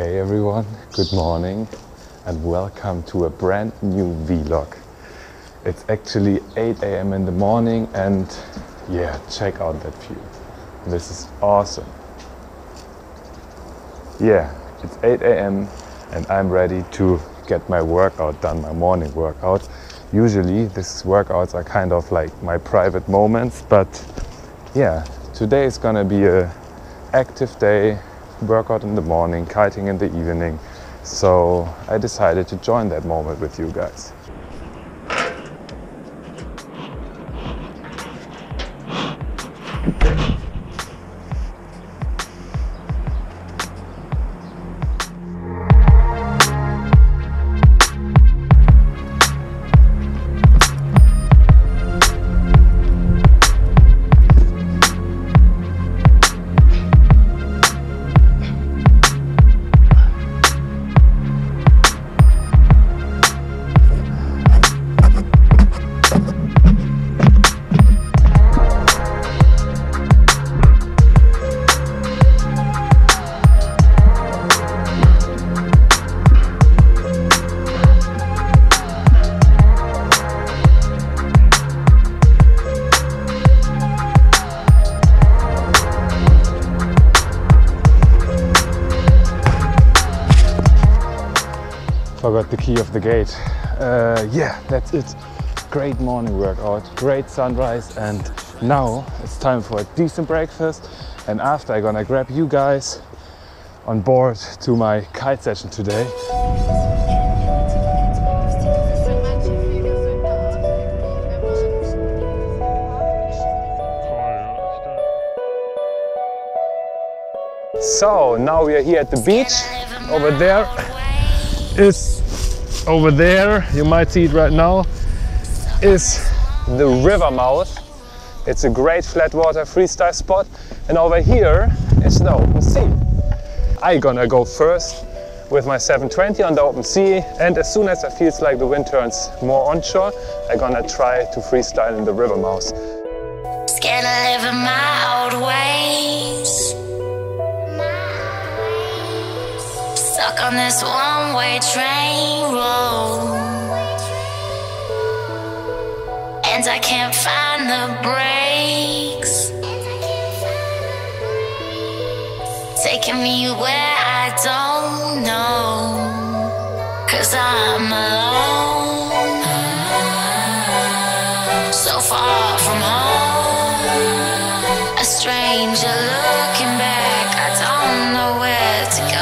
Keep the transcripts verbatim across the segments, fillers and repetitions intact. Hey everyone, good morning and welcome to a brand new vlog. It's actually eight A M in the morning and yeah, check out that view. This is awesome. Yeah, it's eight A M and I'm ready to get my workout done, my morning workout. Usually these workouts are kind of like my private moments, but yeah, today is gonna be a active day, workout in the morning, kiting in the evening. So I decided to join that moment with you guys. Forgot the key of the gate. Uh, yeah, that's it. Great morning workout, great sunrise, and now it's time for a decent breakfast. And after, I'm gonna grab you guys on board to my kite session today. So now we are here at the beach over there. Is over there, you might see it right now, is the river mouth. It's a great flat water freestyle spot, and over here is the open sea. I'm gonna go first with my seven twenty on the open sea, and as soon as it feels like the wind turns more onshore, I'm gonna try to freestyle in the river mouth. Scared to live in my old ways. Stuck on this one-way train road, and I can't find the brakes, taking me where I don't know, 'cause I'm alone, so far from home, a stranger looking back, I don't know where to go.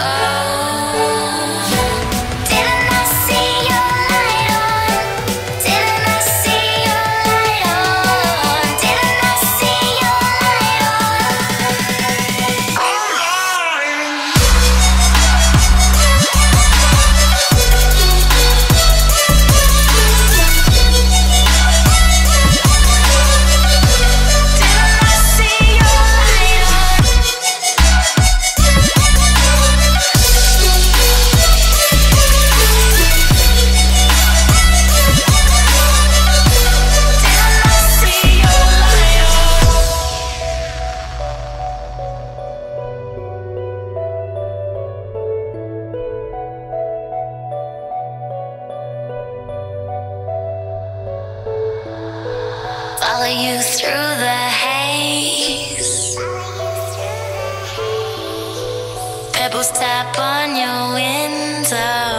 Follow you through the haze, pebbles tap on your window,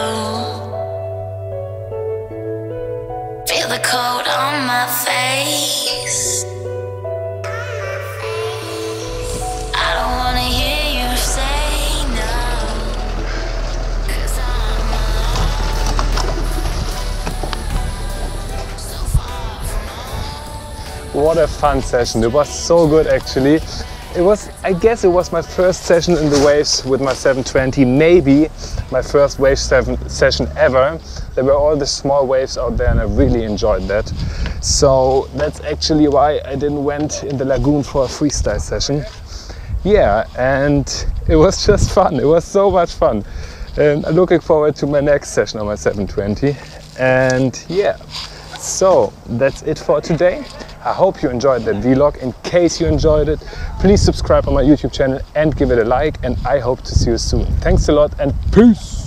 feel the cold on my face, I don't wanna hear you say no, 'cause I'm alone, so far from home. What a fun session, it was so good actually. It was, I guess it was my first session in the waves with my seven twenty, maybe my first wave seven session ever. There were all the small waves out there and I really enjoyed that. So that's actually why I didn't went in the lagoon for a freestyle session. Yeah, and it was just fun, it was so much fun. And I'm looking forward to my next session on my seven twenty. And yeah, so that's it for today. I hope you enjoyed that vlog. In case you enjoyed it, please subscribe on my YouTube channel and give it a like, and I hope to see you soon. Thanks a lot and peace!